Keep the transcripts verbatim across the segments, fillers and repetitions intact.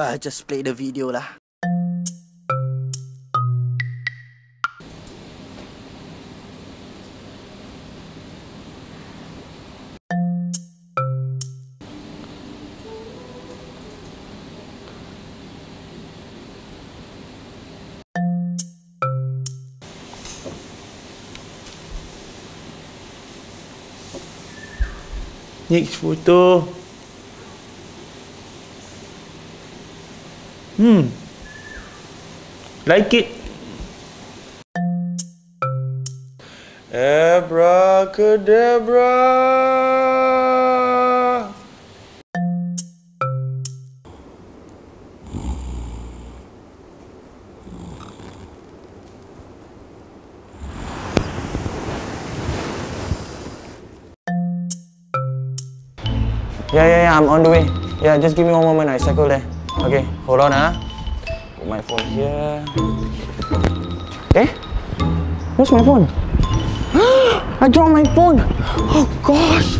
I just played the video lah. Next photo. Hmm. Like it. Abracadabra. Yeah, yeah, yeah, I'm on the way. Yeah, just give me one moment, I cycle there. Okay, hold on ah. Put my phone here. Eh? Where's my phone? I dropped my phone! Oh gosh!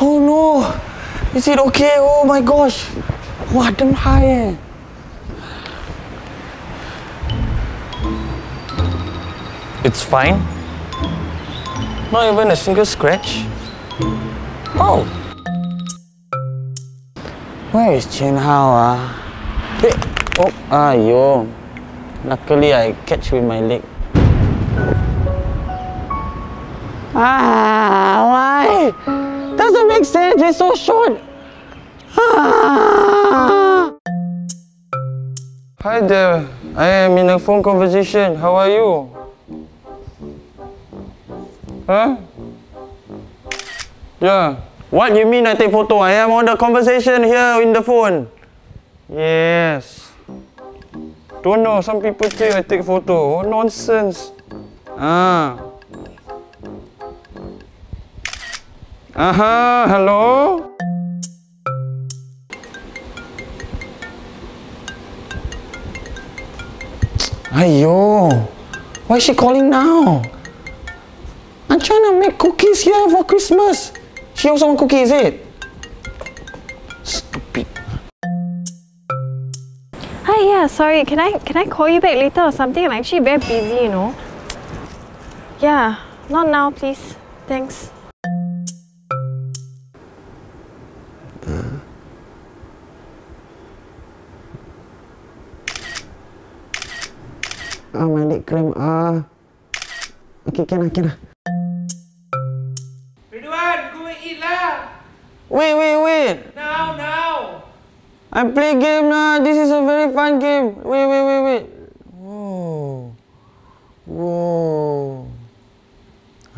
Oh no! Is it okay? Oh my gosh! Wah, damn high eh! It's fine. Not even a single scratch. Oh! Where is Chen Hao ah? Hey! Oh! Ayo! Luckily I catch with my leg. Ah! Why? Doesn't make sense! It's so short! Ah. Hi there! I am in a phone conversation. How are you? Huh? Yeah. What you mean I take photo? I am on the conversation here in the phone. Yes. Don't know. Some people think I take photo. Oh, nonsense. Ah. Aha. Uh-huh. Hello. Aiyo. Why is she calling now? I'm trying to make cookies here for Christmas. She also wants cookies, is it? Stupid. Hi, yeah, sorry. Can I can I call you back later or something? I'm actually very busy, you know. Yeah, not now, please. Thanks. Uh. Oh, my leg cramp. Ah. Uh. Okay, can I can I? Wait, wait, wait! Now, now! I play game lah. This is a very fun game. Wait, wait, wait, wait. Whoa. Whoa.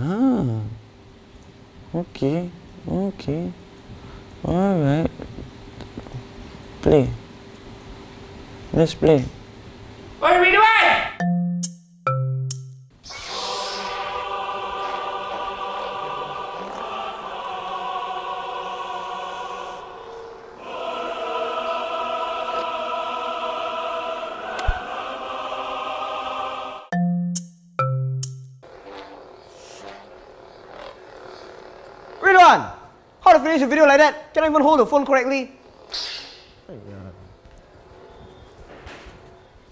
Ah. Okay. Okay. Alright. Play. Let's play. What are we doing? How to finish a video like that? Cannot even hold the phone correctly.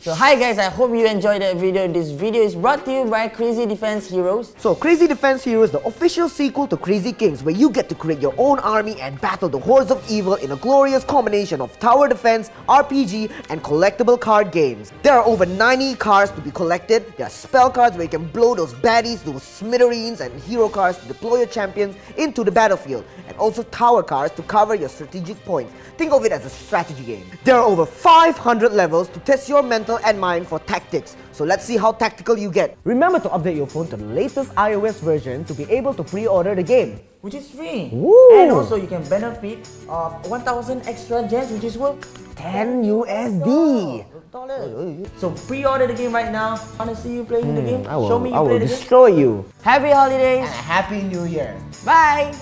So hi guys, I hope you enjoyed that video. This video is brought to you by Crazy Defense Heroes. So Crazy Defense Heroes, the official sequel to Crazy Kings, where you get to create your own army and battle the hordes of evil in a glorious combination of tower defense, R P G and collectible card games. There are over ninety cards to be collected. There are spell cards where you can blow those baddies, those smithereens, and hero cards to deploy your champions into the battlefield, and also tower cards to cover your strategic points. Think of it as a strategy game. There are over five hundred levels to test your mental and mine for tactics. So let's see how tactical you get. Remember to update your phone to the latest iOS version to be able to pre-order the game, which is free. Ooh. And also you can benefit of one thousand extra gems, which is worth ten U S D. Dollars. So pre-order the game right now. Want to see you playing mm, the game? I will, Show me you I will play the destroy game. you. Happy holidays and a happy new year. Bye.